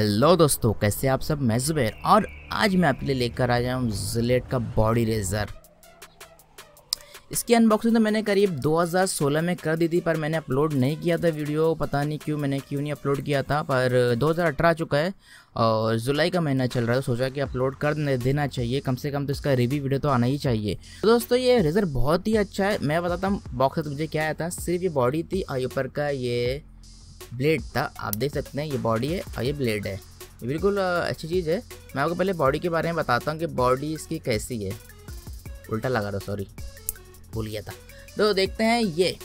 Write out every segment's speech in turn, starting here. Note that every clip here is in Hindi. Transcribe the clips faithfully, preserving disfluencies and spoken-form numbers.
हेलो दोस्तों, कैसे आप सब? मैं जुबैर और आज मैं आपके लिए लेकर आया हूँ जिलेट का बॉडी रेजर। इसकी अनबॉक्सिंग तो मैंने करीब दो हज़ार सोलह में कर दी थी, पर मैंने अपलोड नहीं किया था वीडियो। पता नहीं क्यों मैंने क्यों नहीं अपलोड किया था। पर दो हज़ार अठारह आ चुका है और जुलाई का महीना चल रहा है, तो सोचा कि अपलोड कर देना चाहिए, कम से कम तो इसका रिव्यू वीडियो तो आना ही चाहिए। तो दोस्तों ये रेजर बहुत ही अच्छा है। मैं बताता हूँ बॉक्स में मुझे क्या आया था। सिर्फ ये बॉडी थी और ऊपर का ये ब्लेड था। आप देख सकते हैं ये बॉडी है और ये ब्लेड है, ये बिल्कुल अच्छी चीज़ है। मैं आपको पहले बॉडी के बारे में बताता हूँ कि बॉडी इसकी कैसी है। उल्टा लगा दो, सॉरी भूल गया था। तो देखते हैं ये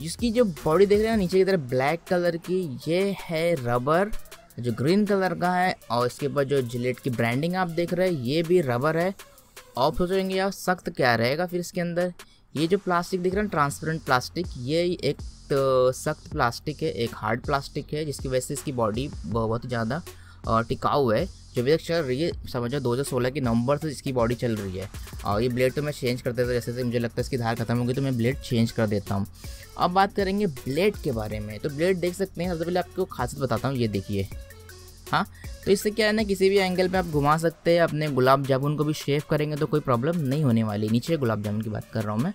जिसकी जो बॉडी देख रहे हैं नीचे की तरफ ब्लैक कलर की, ये है रबर जो ग्रीन कलर का है और इसके ऊपर जो जिलेट की ब्रांडिंग आप देख रहे हैं ये भी रबर है। आप सोचेंगे यार सख्त क्या रहेगा, फिर इसके अंदर ये जो प्लास्टिक दिख रहा है ट्रांसपेरेंट प्लास्टिक, ये एक तो सख्त प्लास्टिक है, एक हार्ड प्लास्टिक है, जिसकी वजह से इसकी बॉडी बहुत ज़्यादा टिकाऊ है। जो भी तक चल रही है समझो दो हज़ार सोलह के नवंबर से इसकी बॉडी चल रही है। और ये ब्लेड तो मैं चेंज करते था, जैसे जैसे मुझे लगता है इसकी धार खत्म होगी तो मैं ब्लेड चेंज कर देता हूँ। अब बात करेंगे ब्लेड के बारे में। तो ब्लेड देख सकते हैं, सबसे पहले आपको खासियत बताता हूँ, ये देखिए। हाँ, तो इससे क्या है ना, किसी भी एंगल पे आप घुमा सकते हैं, अपने गुलाब जामुन को भी शेव करेंगे तो कोई प्रॉब्लम नहीं होने वाली। नीचे गुलाब जामुन की बात कर रहा हूँ मैं।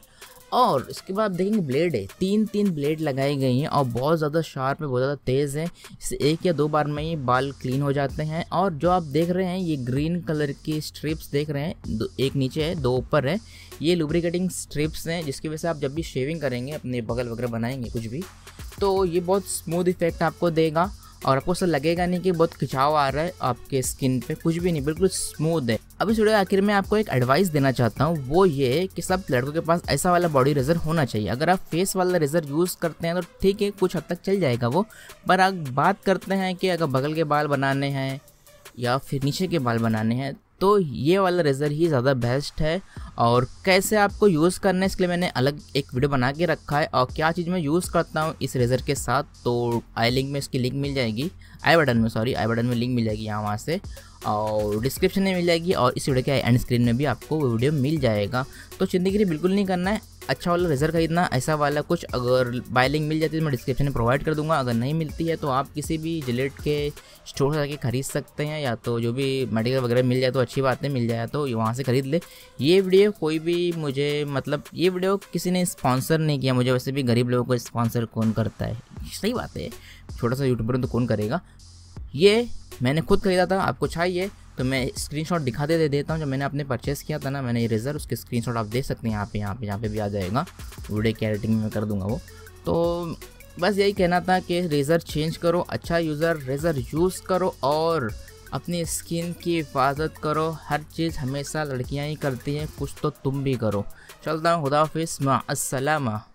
और इसके बाद देखेंगे ब्लेड है, तीन तीन ब्लेड लगाई गई हैं और बहुत ज़्यादा शार्प है, बहुत ज़्यादा तेज़ है। इससे एक या दो बार में ही बाल क्लीन हो जाते हैं। और जो आप देख रहे हैं ये ग्रीन कलर की स्ट्रिप्स देख रहे हैं, एक नीचे है दो ऊपर है, ये लुब्रिकेटिंग स्ट्रिप्स हैं, जिसकी वजह से आप जब भी शेविंग करेंगे, अपने बगल वगैरह बनाएंगे कुछ भी, तो ये बहुत स्मूथ इफेक्ट आपको देगा और आपको ऐसा लगेगा नहीं कि बहुत खिंचाव आ रहा है आपके स्किन पे, कुछ भी नहीं, बिल्कुल स्मूथ है। अब इस वीडियो के आखिर में आपको एक एडवाइस देना चाहता हूँ, वो ये है कि सब लड़कों के पास ऐसा वाला बॉडी रेजर होना चाहिए। अगर आप फेस वाला रेजर यूज़ करते हैं तो ठीक है, कुछ हद तक चल जाएगा वो, पर आप बात करते हैं कि अगर बगल के बाल बनाने हैं या फिर नीचे के बाल बनाने हैं तो ये वाला रेजर ही ज़्यादा बेस्ट है। और कैसे आपको यूज़ करना है इसके लिए मैंने अलग एक वीडियो बना के रखा है और क्या चीज़ मैं यूज़ करता हूँ इस रेजर के साथ, तो आई लिंक में इसकी लिंक मिल जाएगी, आई बटन में, सॉरी आई बटन में लिंक मिल जाएगी यहाँ वहाँ से, और डिस्क्रिप्शन में मिल जाएगी और इस वीडियो के एंड स्क्रीन में भी आपको वो वीडियो मिल जाएगा। तो चिंतागिरी बिल्कुल नहीं करना है, अच्छा वाला रेजर खरीदना, ऐसा वाला कुछ। अगर बाय लिंक मिल जाती है तो मैं डिस्क्रिप्शन में प्रोवाइड कर दूंगा, अगर नहीं मिलती है तो आप किसी भी जिलेट के स्टोर से जाके खरीद सकते हैं, या तो जो भी मेडिकल वगैरह मिल जाए तो अच्छी बात है, मिल जाए तो वहाँ से खरीद ले। ये वीडियो कोई भी मुझे मतलब ये वीडियो किसी ने स्पॉन्सर नहीं किया मुझे, वैसे भी गरीब लोगों को स्पॉन्सर कौन करता है, सही बात है, छोटा सा यूट्यूबर तो कौन करेगा। ये मैंने खुद खरीदा था, आपको चाहिए तो मैं स्क्रीनशॉट दिखा दे देता हूँ, जब मैंने अपने परचेस किया था ना मैंने ये रेजर, उसके स्क्रीनशॉट आप देख सकते हैं यहाँ पे यहाँ पे यहाँ पे भी आ जाएगा, वीडियो की एडिटिंग में कर दूंगा वो। तो बस यही कहना था कि रेजर चेंज करो, अच्छा यूज़र रेजर यूज़ करो और अपनी स्किन की हिफाजत करो। हर चीज़ हमेशा लड़कियाँ ही करती हैं, कुछ तो तुम भी करो। चलता हूँ, खुदा हाफिज़, मा अस्सलामा।